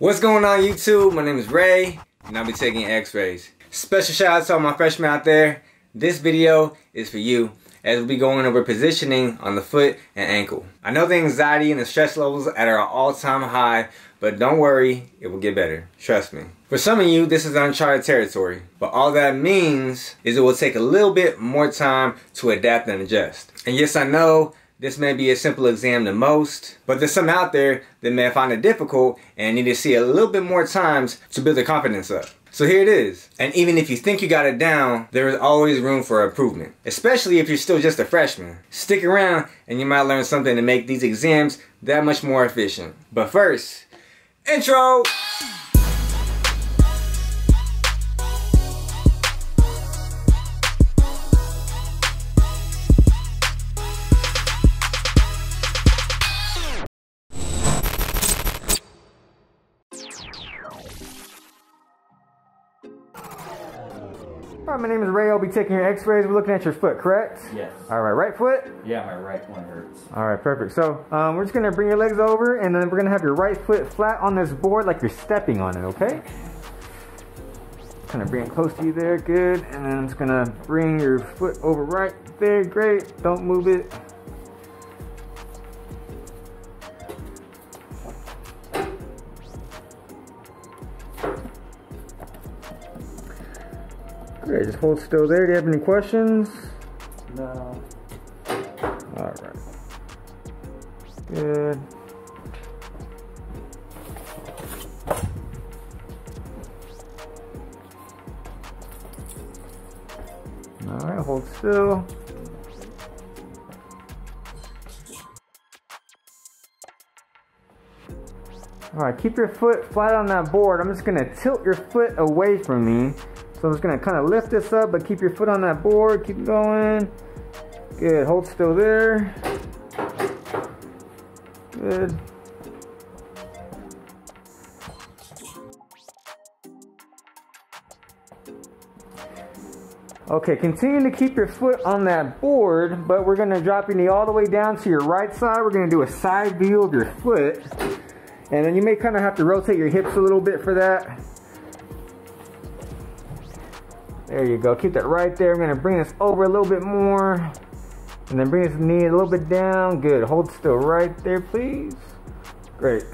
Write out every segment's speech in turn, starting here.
What's going on YouTube? My name is Ray and I'll be taking x-rays. Special shout out to all my freshmen out there. This video is for you as we'll be going over positioning on the foot and ankle. I know the anxiety and the stress levels are at our all-time high, but don't worry, it will get better. Trust me. For some of you, this is uncharted territory, but all that means is it will take a little bit more time to adapt and adjust. And yes, I know this may be a simple exam to most, but there's some out there that may find it difficult and need to see a little bit more times to build their confidence up. So here it is. And even if you think you got it down, there is always room for improvement, especially if you're still just a freshman. Stick around and you might learn something to make these exams that much more efficient. But first, intro! Alright, my name is Ray. I'll be taking your x-rays. We're looking at your foot, correct? Yes. Alright, right foot? Yeah, my right one hurts. Alright, perfect. So, we're just going to bring your legs over and then we're going to have your right foot flat on this board like you're stepping on it, okay? Kind of bring it close to you there, good. And then I'm just going to bring your foot over right there, great. Don't move it. Great, just hold still there. Do you have any questions? No. Alright. Good. Alright, hold still. Alright, keep your foot flat on that board. I'm just going to tilt your foot away from me. So I'm just gonna kind of lift this up, but keep your foot on that board, keep going. Good, hold still there. Good. Okay, continue to keep your foot on that board, but we're gonna drop your knee all the way down to your right side. We're gonna do a side view of your foot. And then you may kind of have to rotate your hips a little bit for that. There you go, keep that right there. I'm gonna bring this over a little bit more and then bring this knee a little bit down. Good, hold still right there, please. Great.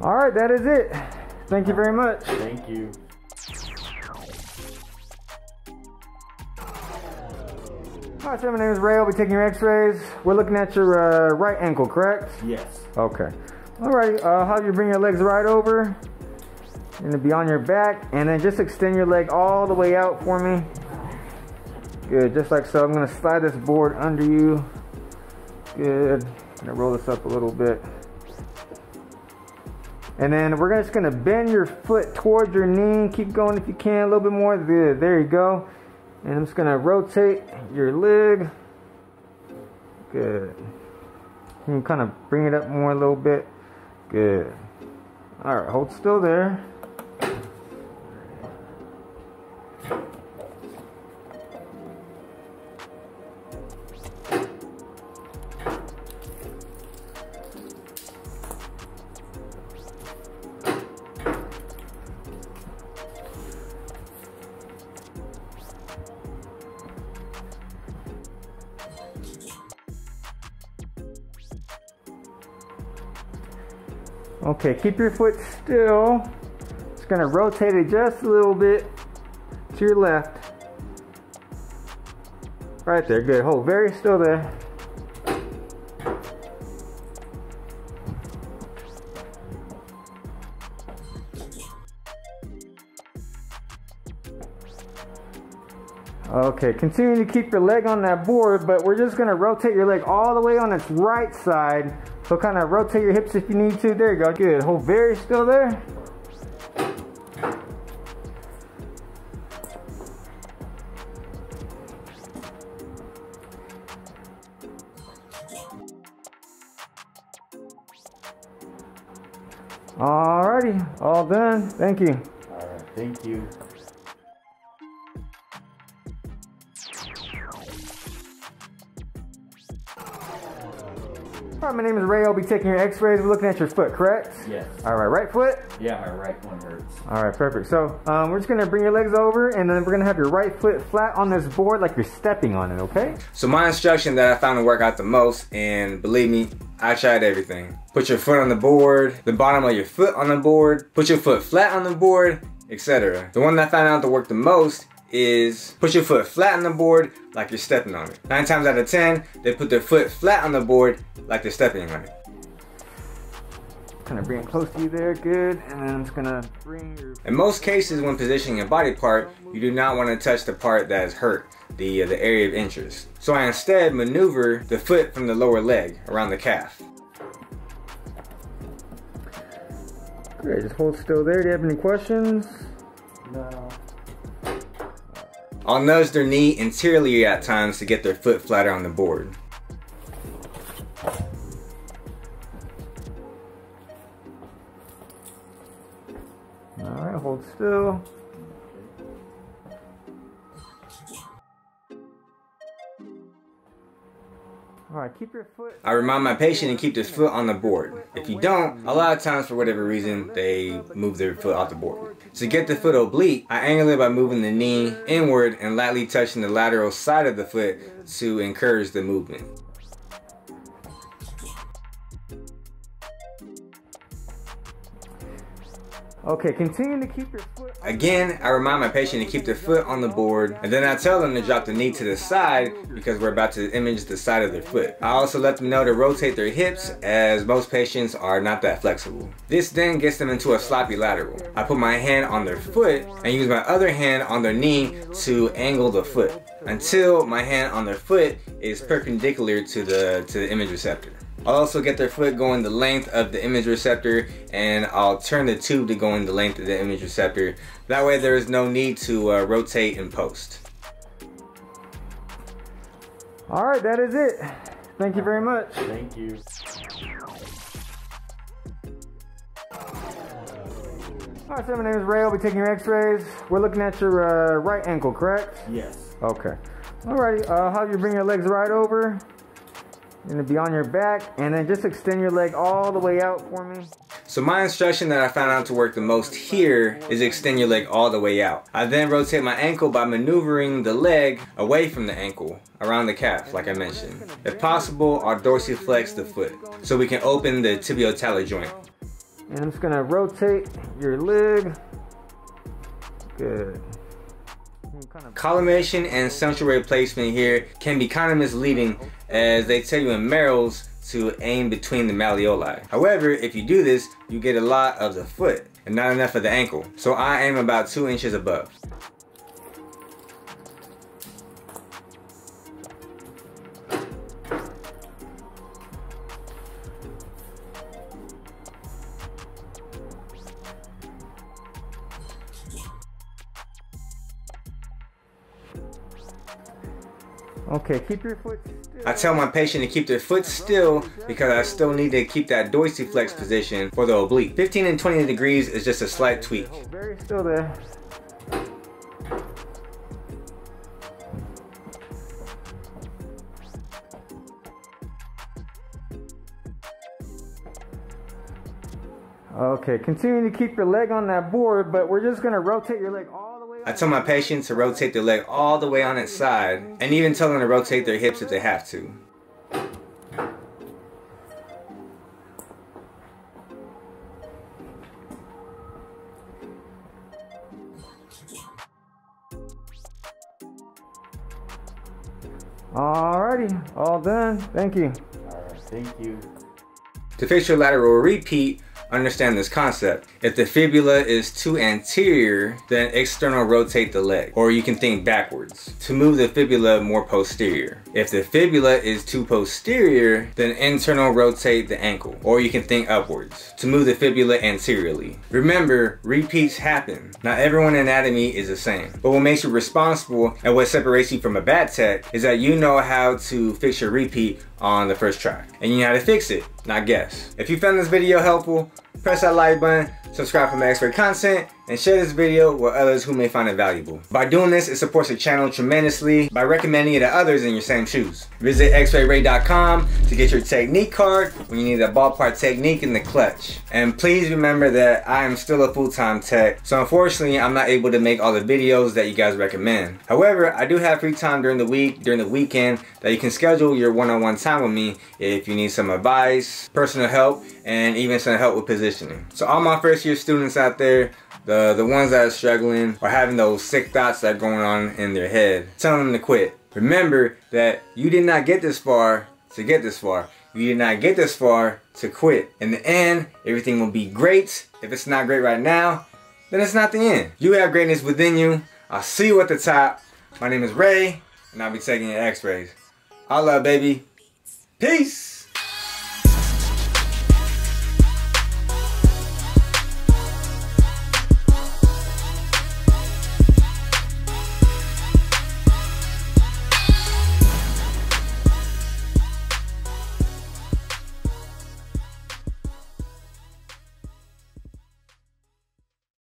All right, that is it. Thank you very much. Thank you. Hi, so my name is Ray. I'll be taking your x-rays. We're looking at your right ankle, correct? Yes. Okay. Alright, have you bring your legs right over. And be on your back. And then just extend your leg all the way out for me. Good, just like so. I'm going to slide this board under you. Good. I'm going to roll this up a little bit. And then we're just going to bend your foot towards your knee. Keep going if you can. A little bit more. Good. There you go. And I'm just gonna rotate your leg. Good. You can kind of bring it up more a little bit. Good. All right, hold still there. Okay, keep your foot still. It's gonna rotate it just a little bit to your left. Right there, good. Hold very still there. Okay, continue to keep your leg on that board, but we're just gonna rotate your leg all the way on its right side. So kind of rotate your hips if you need to. There you go, good. Hold very still there. Alrighty, all done. Thank you. All right, thank you. All right, my name is Ray. I'll be taking your x-rays. We're looking at your foot, correct? Yes. All right, right foot? Yeah, my right one hurts. All right, perfect. So we're just gonna bring your legs over and then we're gonna have your right foot flat on this board like you're stepping on it, okay? So my instruction that I found to work out the most, and believe me, I tried everything. Put your foot on the board, the bottom of your foot on the board, put your foot flat on the board, etc. The one that I found out to work the most is put your foot flat on the board like you're stepping on it. 9 times out of 10, they put their foot flat on the board like they're stepping on it. Kind of bring it close to you there, good. And then I'm just gonna bring your... In most cases, when positioning a body part, you do not want to touch the part that is hurt, the area of interest. So I instead maneuver the foot from the lower leg around the calf. Great, just hold still there. Do you have any questions? No. I'll nudge their knee anteriorly at times to get their foot flatter on the board. Alright, hold still. Alright, keep your foot... I remind my patient to keep their foot on the board. If you don't, a lot of times for whatever reason, they move their foot off the board. To get the foot oblique, I angle it by moving the knee inward and lightly touching the lateral side of the foot to encourage the movement. Okay, continue to keep your foot... Again, I remind my patient to keep their foot on the board, and then I tell them to drop the knee to the side because we're about to image the side of their foot. I also let them know to rotate their hips, as most patients are not that flexible. This then gets them into a sloppy lateral. I put my hand on their foot and use my other hand on their knee to angle the foot until my hand on their foot is perpendicular to the image receptor. I'll also get their foot going the length of the image receptor, and I'll turn the tube to going the length of the image receptor. That way there is no need to rotate and post. All right, that is it. Thank you very much. Thank you. All right, so my name is Ray. I'll be taking your x-rays. We're looking at your right ankle, correct? Yes. Okay. All right, how do you bring your legs right over? You're gonna be on your back, and then just extend your leg all the way out for me. So my instruction that I found out to work the most here is extend your leg all the way out. I then rotate my ankle by maneuvering the leg away from the ankle, around the calf, like I mentioned. If possible, I'll dorsiflex the foot so we can open the tibiotalar joint. And I'm just gonna rotate your leg. Good. Collimation and central ray placement here can be kind of misleading, as they tell you in Merrill's to aim between the malleoli. However, if you do this, you get a lot of the foot and not enough of the ankle. So I aim about 2 inches above. Okay, keep your foot still. I tell my patient to keep their foot still because I still need to keep that dorsiflex position for the oblique. 15 and 20 degrees is just a slight tweak. Very still there. Okay, continue to keep your leg on that board, but we're just gonna rotate your leg all... I tell my patients to rotate their leg all the way on its side, and even tell them to rotate their hips if they have to. Alrighty, all done. Thank you. All right, thank you. To fix your lateral repeat, understand this concept. If the fibula is too anterior, then external rotate the leg, or you can think backwards to move the fibula more posterior. If the fibula is too posterior, then internal rotate the ankle, or you can think upwards to move the fibula anteriorly. Remember, repeats happen. Not everyone's anatomy is the same, but what makes you responsible and what separates you from a bad tech is that you know how to fix your repeat on the first try, and you know how to fix it, not guess. If you found this video helpful, press that like button, subscribe for more X-Ray content, and share this video with others who may find it valuable. By doing this, it supports the channel tremendously by recommending it to others in your same shoes. Visit xrayray.com to get your technique card when you need a ballpark technique in the clutch. And please remember that I am still a full-time tech, so unfortunately I'm not able to make all the videos that you guys recommend. However, I do have free time during the week, during the weekend, that you can schedule your one-on-one time with me if you need some advice, personal help, and even some help with positioning. So all my first year students out there, the ones that are struggling or having those sick thoughts that are going on in their head, telling them to quit. Remember that you did not get this far to get this far. You did not get this far to quit. In the end, everything will be great. If it's not great right now, then it's not the end. You have greatness within you. I'll see you at the top. My name is Ray, and I'll be taking your X-rays. I love, baby. Peace.